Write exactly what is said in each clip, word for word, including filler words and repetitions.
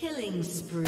Killing spree.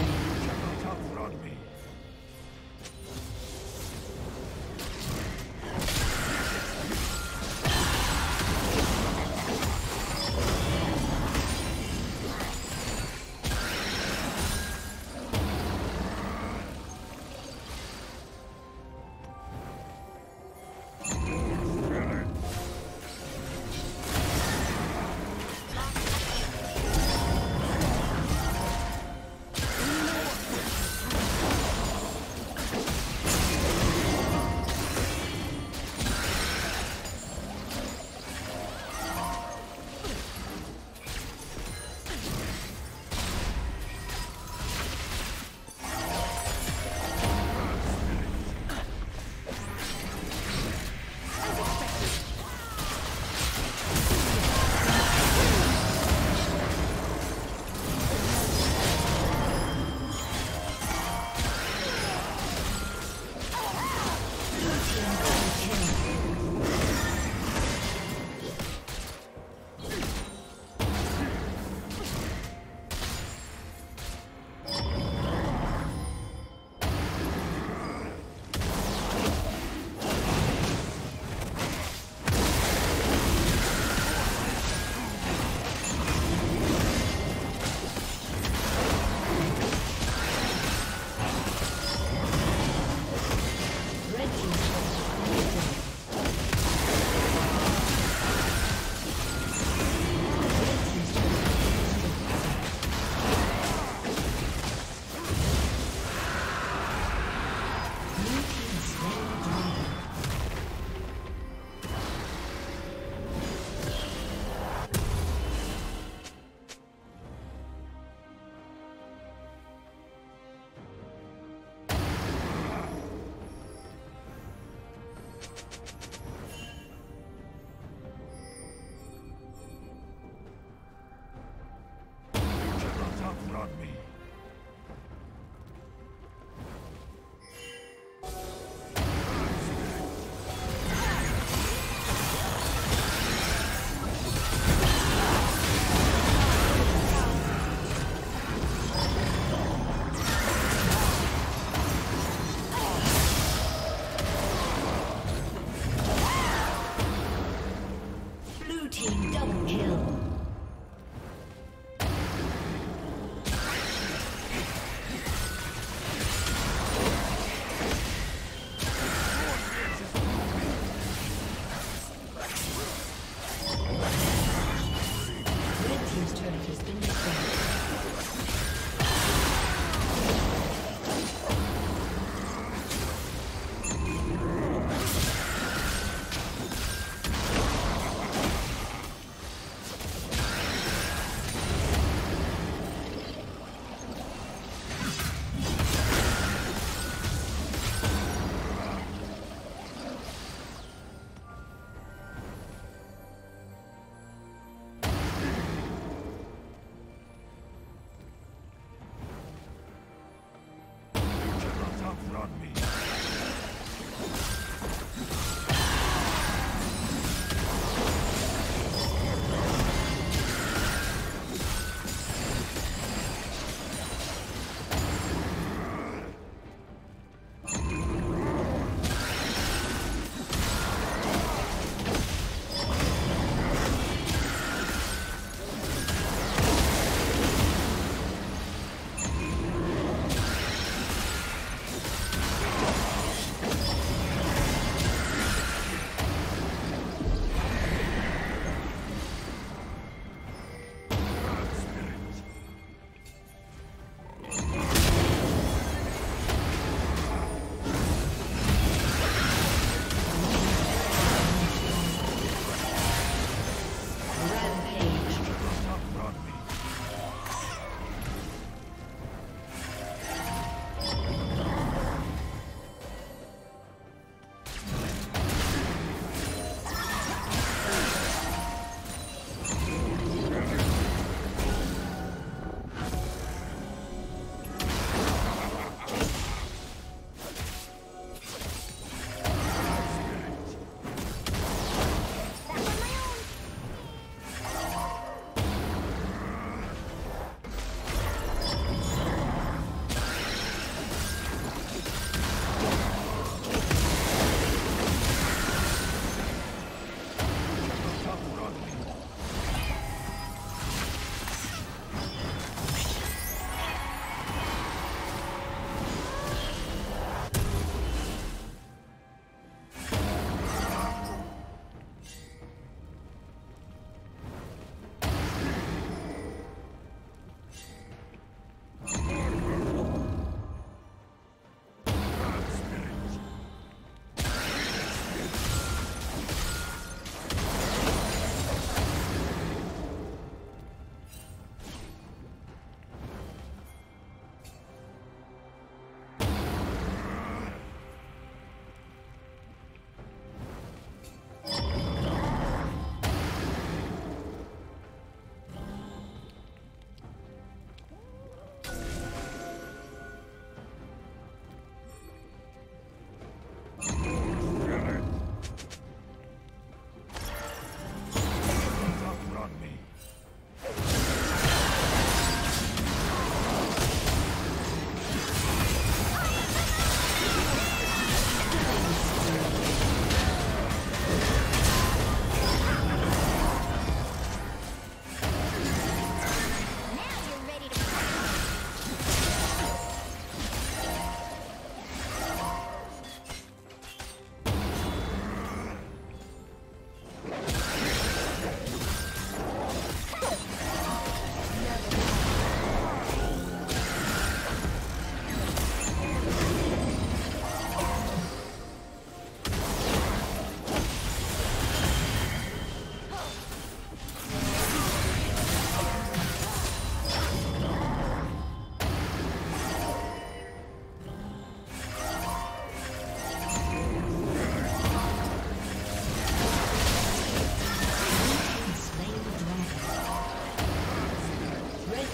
Double kill.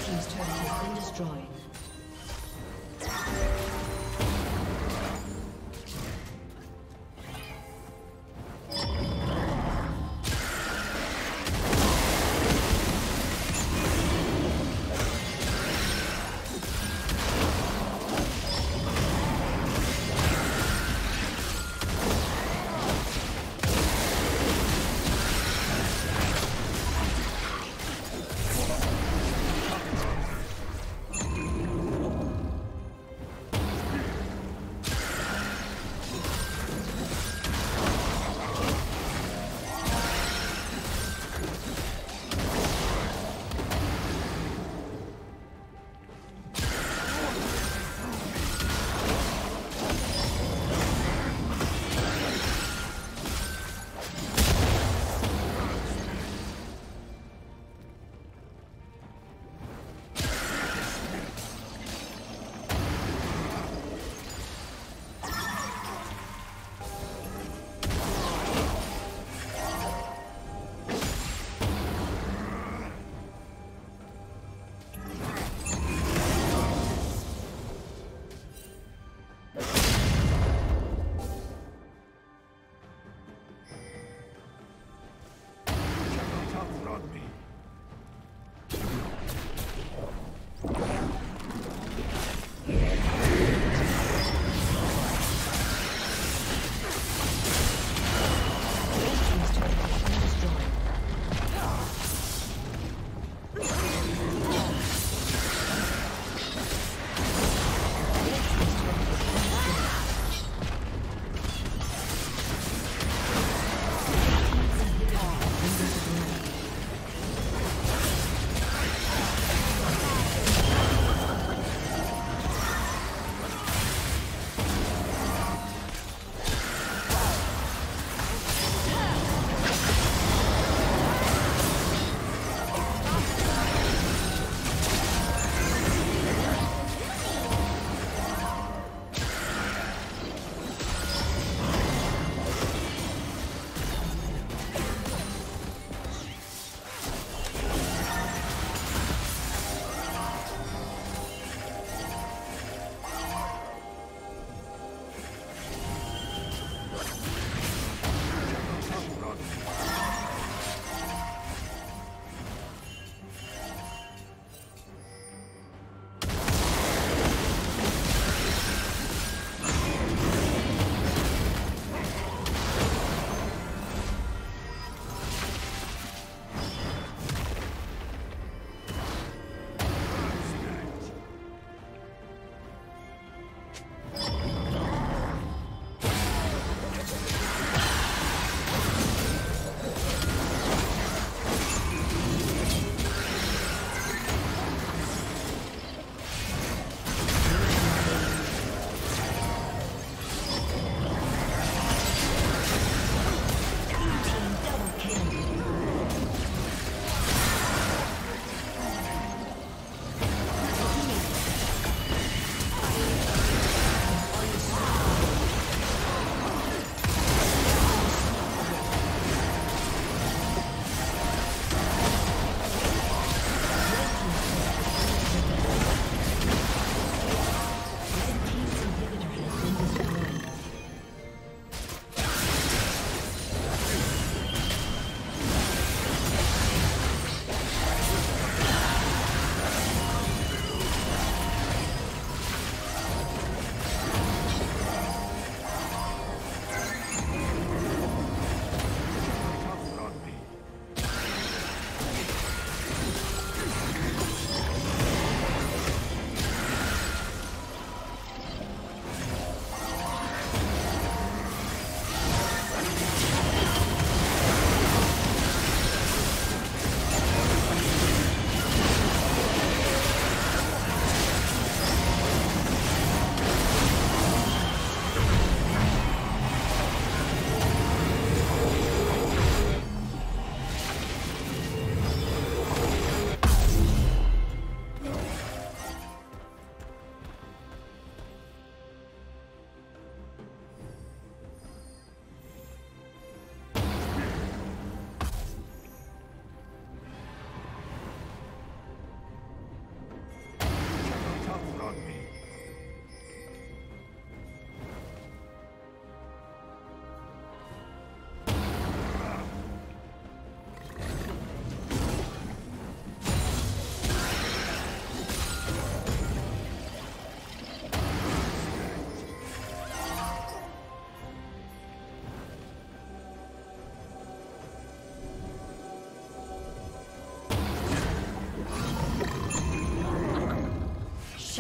team's turret has been destroyed. Thank you.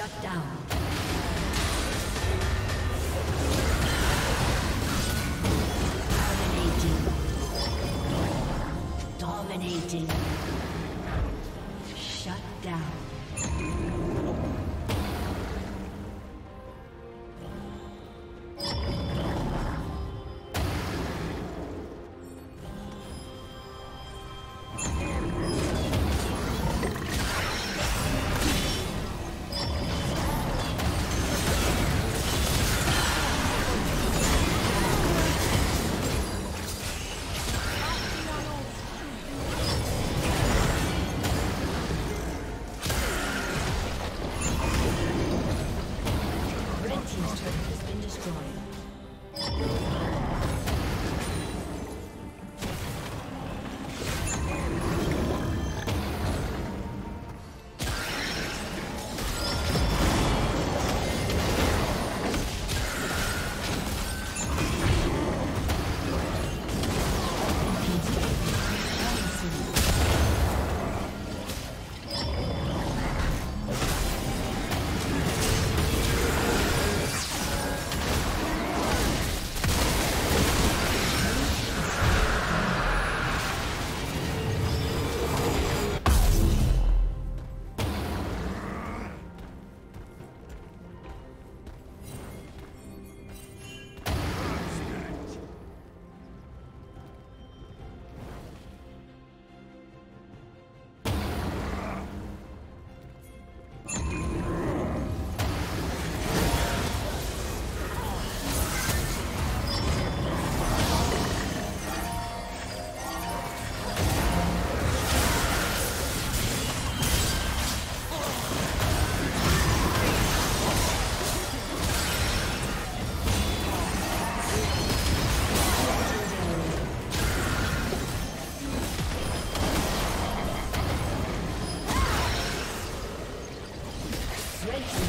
Shut down. Dominating. Shut down. Thank you.